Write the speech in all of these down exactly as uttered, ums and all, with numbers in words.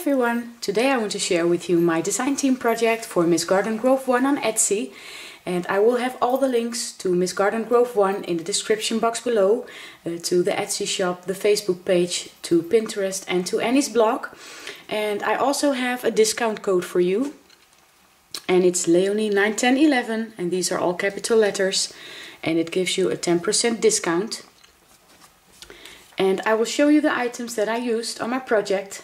everyone! Today I want to share with you my design team project for Miss Garden Grove one on Etsy, and I will have all the links to Miss Garden Grove one in the description box below, uh, to the Etsy shop, the Facebook page, to Pinterest and to Annie's blog. And I also have a discount code for you, and it's Leonie nine one zero one one, and these are all capital letters, and it gives you a ten percent discount. And I will show you the items that I used on my project.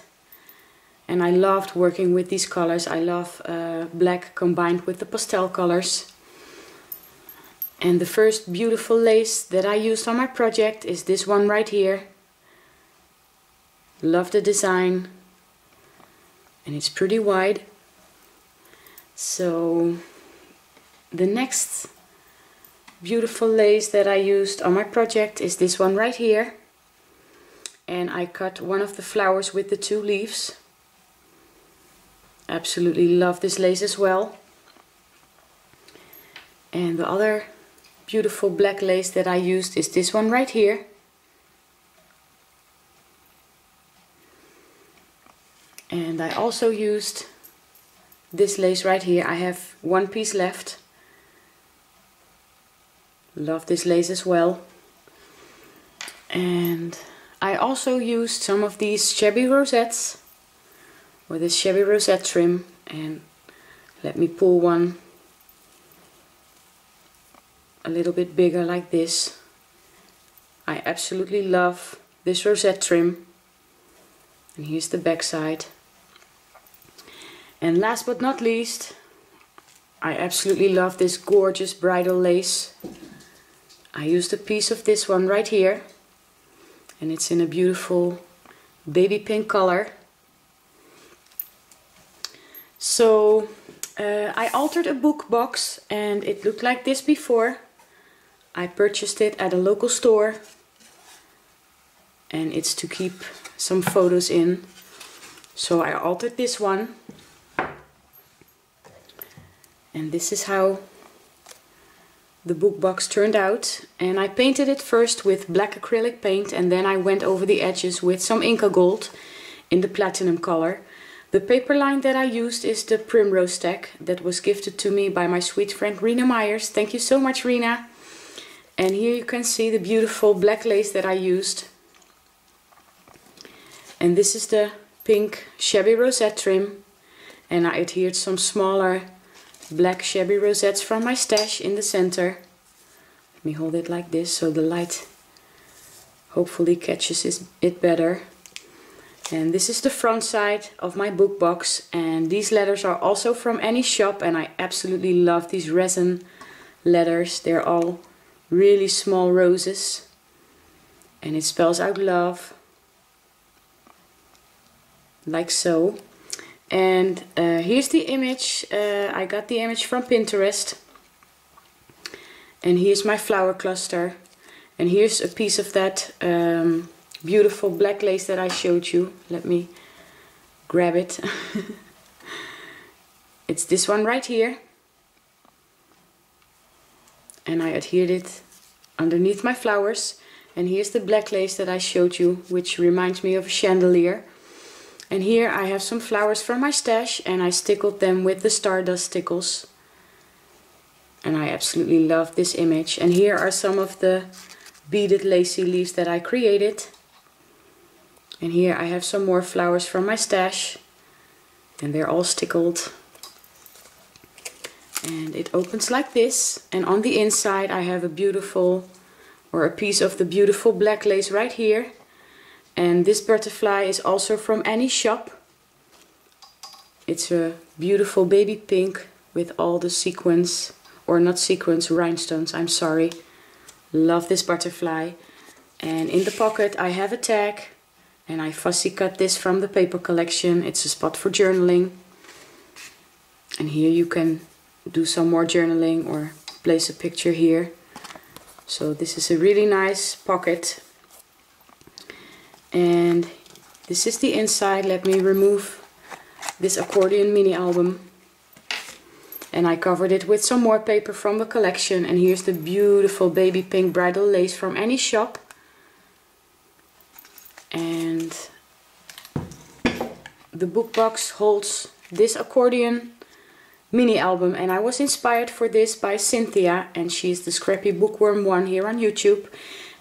And I loved working with these colors. I love uh, black combined with the pastel colors. And the first beautiful lace that I used on my project is this one right here. Love the design. And it's pretty wide. So the next beautiful lace that I used on my project is this one right here. And I cut one of the flowers with the two leaves. Absolutely love this lace as well. And the other beautiful black lace that I used is this one right here. And I also used this lace right here. I have one piece left. Love this lace as well. And I also used some of these shabby rosettes, or this shabby rosette trim, and let me pull one a little bit bigger like this. I absolutely love this rosette trim, and here's the back side. And last but not least, I absolutely love this gorgeous bridal lace. I used a piece of this one right here. And it's in a beautiful baby pink color. So uh, I altered a book box, and it looked like this before. I purchased it at a local store, and it's to keep some photos in. So I altered this one, and this is how the book box turned out. And I painted it first with black acrylic paint, and then I went over the edges with some Inca gold in the platinum color. The paper line that I used is the Primrose tag that was gifted to me by my sweet friend Rina Myers. Thank you so much, Rina. And here you can see the beautiful black lace that I used. And this is the pink shabby rosette trim, and I adhered some smaller black shabby rosettes from my stash in the center. Let me hold it like this so the light hopefully catches it better. And this is the front side of my book box, and these letters are also from Annie's shop, and I absolutely love these resin letters. They're all really small roses, and it spells out love like so. And uh, here's the image. uh, I got the image from Pinterest, and here's my flower cluster, and here's a piece of that um, beautiful black lace that I showed you. Let me grab it. It's this one right here, and I adhered it underneath my flowers. And here's the black lace that I showed you, which reminds me of a chandelier. And here I have some flowers from my stash, and I stickled them with the Stardust stickles. And I absolutely love this image. And here are some of the beaded lacy leaves that I created. And here I have some more flowers from my stash, and they're all stickled. And it opens like this, and on the inside I have a beautiful, or a piece of the beautiful black lace right here. And this butterfly is also from Annie's shop. It's a beautiful baby pink with all the sequins, or not sequins, rhinestones, I'm sorry. Love this butterfly. And in the pocket I have a tag, and I fussy cut this from the paper collection. It's a spot for journaling. And here you can do some more journaling, or place a picture here. So this is a really nice pocket. And this is the inside. Let me remove this accordion mini album. And I covered it with some more paper from the collection. And here's the beautiful baby pink bridal lace from Annie's shop. And the book box holds this accordion mini album, and I was inspired for this by Cynthia, and she's the Scrappy Bookworm one here on YouTube,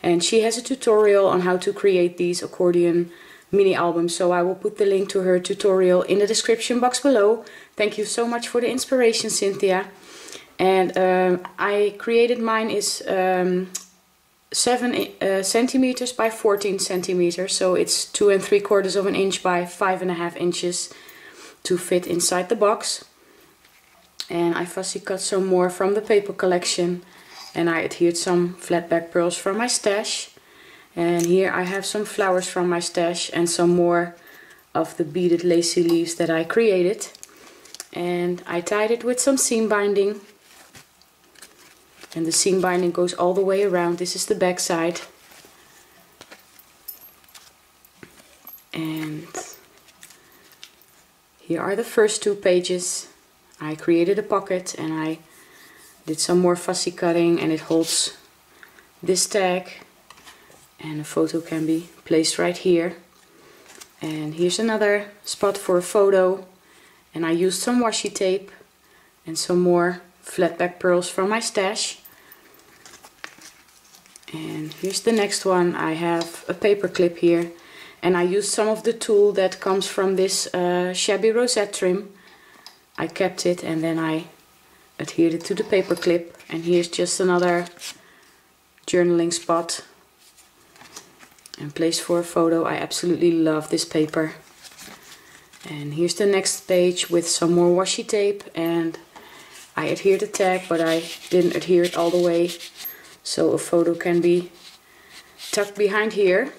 and she has a tutorial on how to create these accordion mini albums, so I will put the link to her tutorial in the description box below. Thank you so much for the inspiration, Cynthia. And um, I created mine is um, seven uh, centimeters by fourteen centimeters, so it's two and three quarters of an inch by five and a half inches to fit inside the box. And I fussy cut some more from the paper collection, and I adhered some flat back pearls from my stash. And here I have some flowers from my stash and some more of the beaded lacy leaves that I created. And I tied it with some seam binding, and the seam binding goes all the way around. This is the back side, and here are the first two pages. I created a pocket and I did some more fussy cutting, and it holds this tag, and a photo can be placed right here. And here's another spot for a photo, and I used some washi tape and some more flat back pearls from my stash. And here's the next one. I have a paper clip here, and I used some of the tulle that comes from this uh, shabby rosette trim. I kept it and then I adhered it to the paper clip. And here's just another journaling spot and place for a photo. I absolutely love this paper. And here's the next page with some more washi tape, and I adhered the tag, but I didn't adhere it all the way, so a photo can be tucked behind here.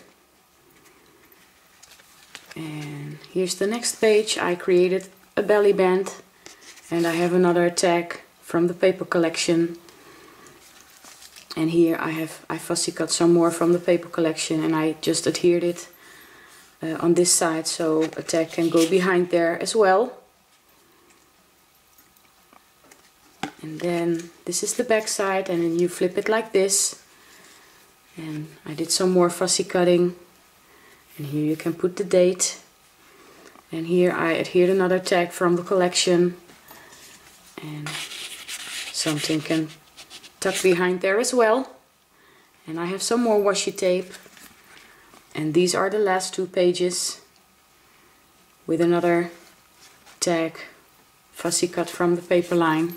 And here's the next page. I created a belly band, and I have another tag from the paper collection. And here I have I fussy cut some more from the paper collection, and I just adhered it Uh, on this side, so a tag can go behind there as well. And then this is the back side, and then you flip it like this, and I did some more fussy cutting, and here you can put the date. And here I adhered another tag from the collection, and something can tuck behind there as well. And I have some more washi tape. And these are the last two pages with another tag fussy cut from the paper line.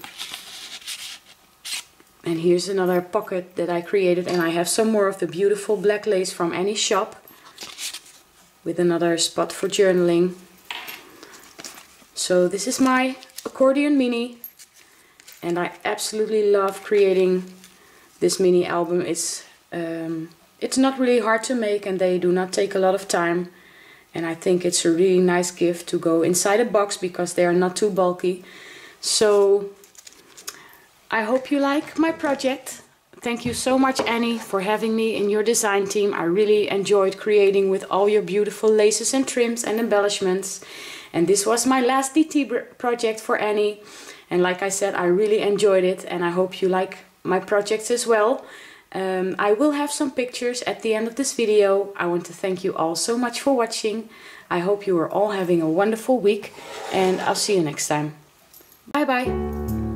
And here's another pocket that I created, and I have some more of the beautiful black lace from Annie's shop with another spot for journaling. So this is my accordion mini, and I absolutely love creating this mini album. It's um, It's not really hard to make, and they do not take a lot of time, and I think it's a really nice gift to go inside a box because they are not too bulky. So I hope you like my project. Thank you so much, Annie, for having me in your design team. I really enjoyed creating with all your beautiful laces and trims and embellishments, and this was my last D T project for Annie, and like I said, I really enjoyed it, and I hope you like my projects as well. Um, I will have some pictures at the end of this video. I want to thank you all so much for watching. I hope you are all having a wonderful week, and I'll see you next time. Bye bye!